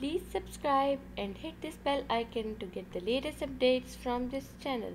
Please subscribe and hit this bell icon to get the latest updates from this channel.